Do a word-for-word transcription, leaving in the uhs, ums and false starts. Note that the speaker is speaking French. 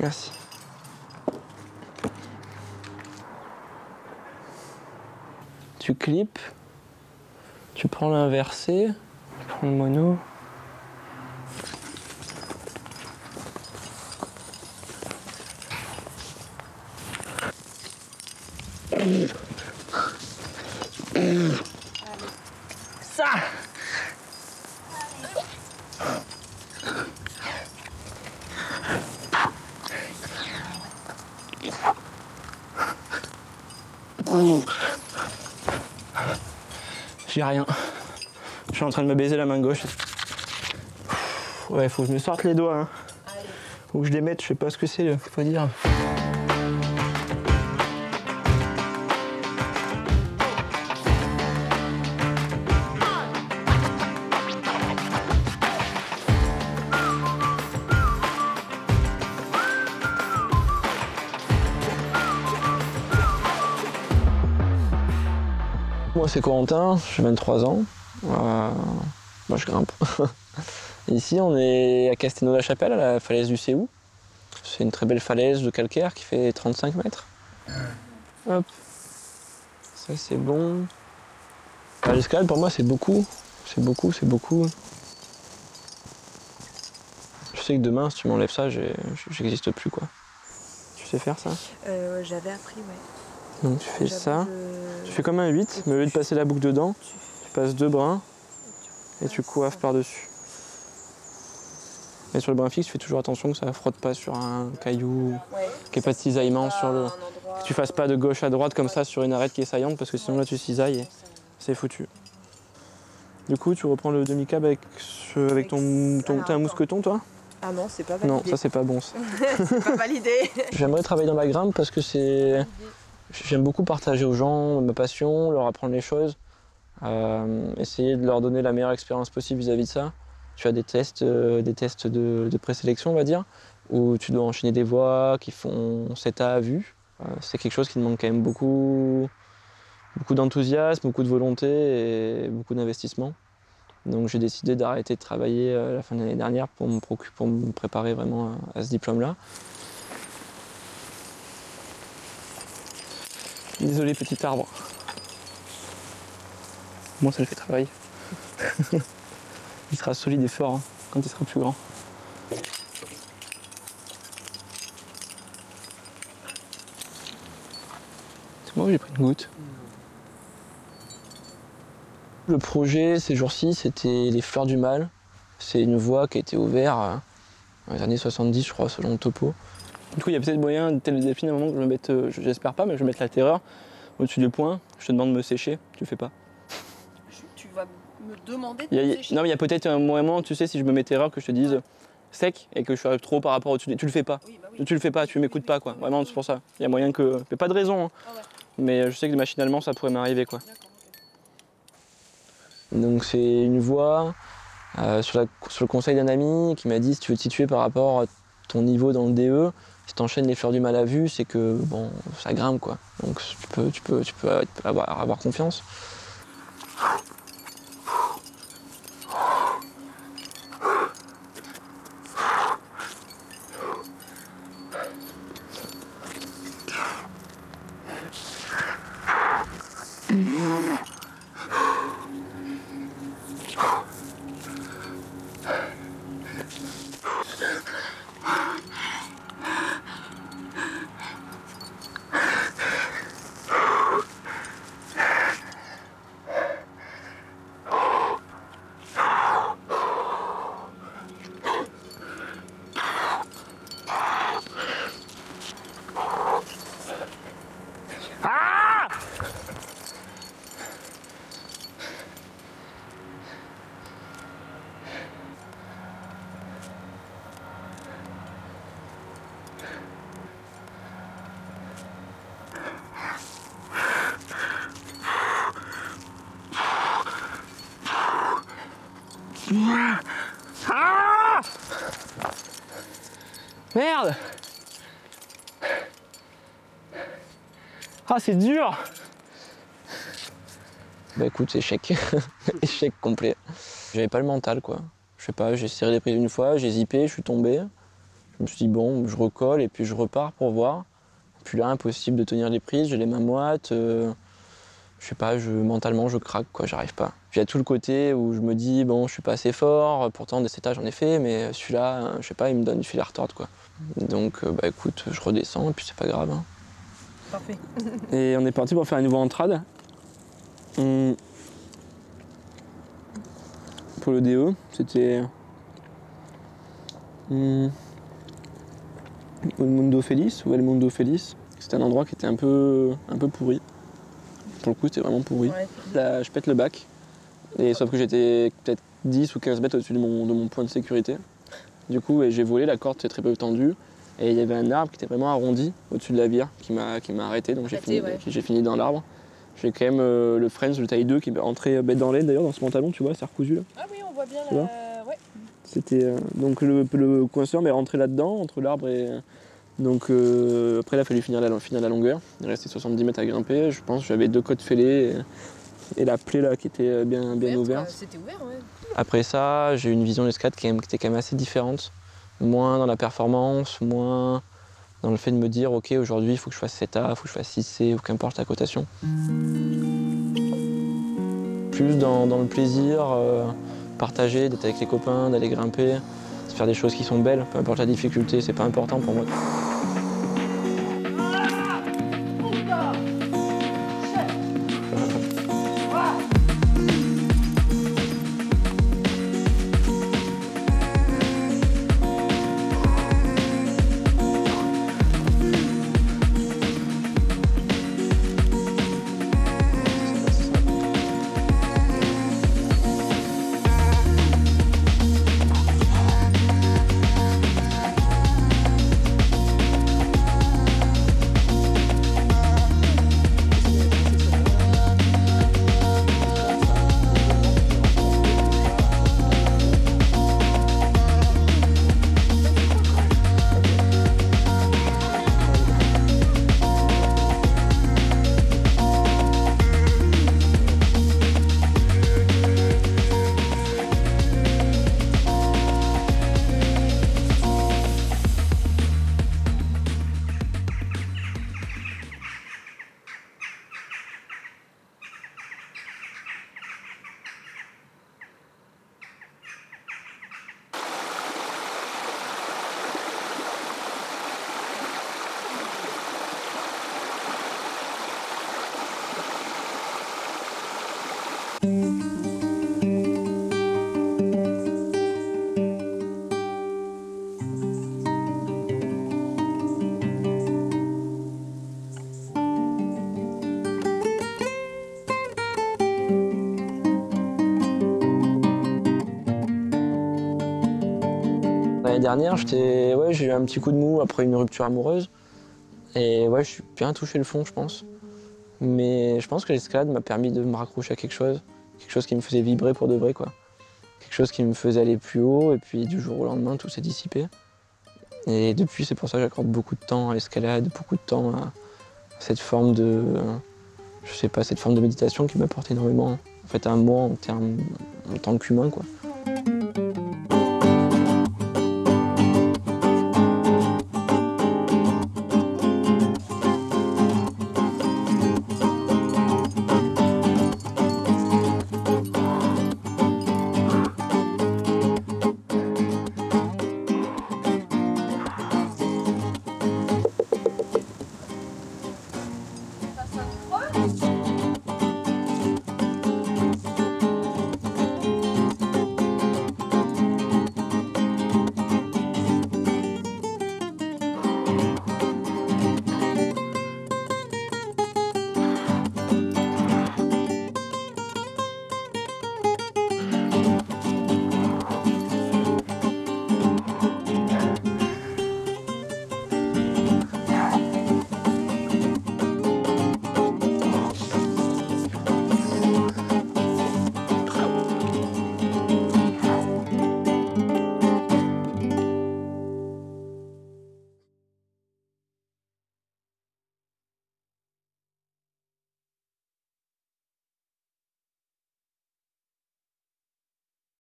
Merci. Tu clips, tu prends l'inversé, tu prends le mono. Ça. J'ai rien. Je suis en train de me baiser la main gauche. Ouais, faut que je me sorte les doigts. Hein. Faut que je les mette, je sais pas ce que c'est, faut dire. Moi c'est Corentin, j'ai vingt-trois ans, euh, moi je grimpe. Ici on est à Casténaud-la-Chapelle, à la falaise du Céou. C'est une très belle falaise de calcaire qui fait trente-cinq mètres. Hop, ça c'est bon. L'escalade pour moi c'est beaucoup, c'est beaucoup, c'est beaucoup. Je sais que demain si tu m'enlèves ça, j'existe plus quoi. Tu sais faire ça? euh, ouais, J'avais appris, ouais. Donc tu fais ça, de... tu fais comme un huit, mais au lieu de passer la boucle dedans, tu, tu passes deux brins et tu coiffes par-dessus. Mais sur le brin fixe, tu fais toujours attention que ça ne frotte pas sur un caillou, ouais, qu'il n'y ait pas de cisaillement sur le... Que tu fasses pas de gauche à droite comme ça sur une arête qui est saillante, parce que sinon là tu cisailles et c'est foutu. Du coup, tu reprends le demi-cab avec, ce... avec ton... ton... T'as un mousqueton, toi ? Ah non, c'est pas validé. Non, ça c'est pas bon. C'est pas validé. J'aimerais travailler dans la grimpe parce que c'est... J'aime beaucoup partager aux gens ma passion, leur apprendre les choses, euh, essayer de leur donner la meilleure expérience possible vis-à-vis de ça. Tu as des tests, euh, des tests de, de présélection, on va dire, où tu dois enchaîner des voix qui font sept A à vue. Euh, c'est quelque chose qui demande quand même beaucoup, beaucoup d'enthousiasme, beaucoup de volonté et beaucoup d'investissement. Donc j'ai décidé d'arrêter de travailler à la fin de l'année dernière pour me, pour me préparer vraiment à, à ce diplôme-là. Désolé, petit arbre. Moi, ça le fait travailler. Il sera solide et fort hein, quand il sera plus grand. C'est moi où j'ai pris une goutte. Le projet ces jours-ci, c'était les Fleurs du Mal. C'est une voie qui a été ouverte euh, dans les années soixante-dix, je crois, selon le topo. Du coup, il y a peut-être moyen, tel défi, à un moment que je me mette, euh, j'espère pas, mais je vais mettre la terreur au-dessus du poing. Je te demande de me sécher, tu le fais pas. Je, tu vas me demander de a, me sécher. Non, mais il y a peut-être un moment, tu sais, si je me mets terreur, que je te dise ouais. Sec et que je sois trop par rapport au-dessus du... Tu le fais pas. Oui, bah oui. Tu le fais pas, tu m'écoutes pas, quoi. Vraiment, c'est pour ça. Il y a moyen que... Mais pas de raison, hein. Ah ouais. Mais je sais que machinalement, ça pourrait m'arriver, quoi. Okay. Donc, c'est une voix euh, sur, la, sur le conseil d'un ami qui m'a dit, si tu veux te situer par rapport à ton niveau dans le D E, si t'enchaînes les Fleurs du Mal à vue, c'est que bon, ça grimpe quoi. Donc tu peux, tu peux, tu peux avoir, avoir confiance. Ah! Merde! Ah, c'est dur! Bah écoute, échec. Échec complet. J'avais pas le mental, quoi. Je sais pas, j'ai serré les prises une fois, j'ai zippé, je suis tombé. Je Je me suis dit, bon, je recolle et puis je repars pour voir. Puis là, impossible de tenir les prises, j'ai les mains moites. Euh, je sais pas, je, mentalement, je craque, quoi, j'arrive pas. Puis il y a tout le côté où je me dis, bon, je suis pas assez fort. Pourtant, des sept A, j'en ai fait, mais celui-là, je sais pas, il me donne du fil à retordre, quoi. Donc, bah écoute, je redescends et puis c'est pas grave. Hein. Parfait. Et on est parti pour faire une nouveau entrade. Hum. Pour le D E, c'était hum. El mundo feliz ou El mundo feliz. C'était un endroit qui était un peu, un peu pourri. Pour le coup, c'était vraiment pourri. Ouais. Là, je pète le bac. Et sauf que j'étais peut-être dix ou quinze mètres au-dessus de mon, de mon point de sécurité. Du coup, j'ai volé, la corde était très peu tendue. Et il y avait un arbre qui était vraiment arrondi au-dessus de la vire qui m'a arrêté. Donc j'ai fini, ouais. fini dans l'arbre. J'ai quand même euh, le Friends de taille deux qui est entré bête dans l'aile d'ailleurs dans ce pantalon, tu vois, c'est recousu là. Ah oui, on voit bien là. La... Ouais. C'était euh, donc le, le coinceur m'est rentré là-dedans, entre l'arbre et. Donc euh, après, il a fallu finir la, finir la longueur. Il restait soixante-dix mètres à grimper. Je pense que j'avais deux côtes fêlées et, et la plaie là qui était bien, bien ouverte. C'était ouvert, ouais. Après ça, j'ai eu une vision de l'escalade qui était quand même assez différente. Moins dans la performance, moins dans le fait de me dire « Ok, aujourd'hui, il faut que je fasse sept A, il faut que je fasse six C, ou qu'importe la cotation. » Plus dans, dans le plaisir, euh, partager, d'être avec les copains, d'aller grimper, de faire des choses qui sont belles, peu importe la difficulté, c'est pas important pour moi. Dernière, j'étais, ouais, j'ai eu un petit coup de mou après une rupture amoureuse et ouais, je suis bien touché le fond, je pense. Mais je pense que l'escalade m'a permis de me raccrocher à quelque chose, quelque chose qui me faisait vibrer pour de vrai, quoi. Quelque chose qui me faisait aller plus haut et puis du jour au lendemain, tout s'est dissipé. Et depuis, c'est pour ça que j'accorde beaucoup de temps à l'escalade, beaucoup de temps à cette forme de, je sais pas, cette forme de méditation qui m'apporte énormément. En fait, à moi en, termes, en tant qu'humain, quoi.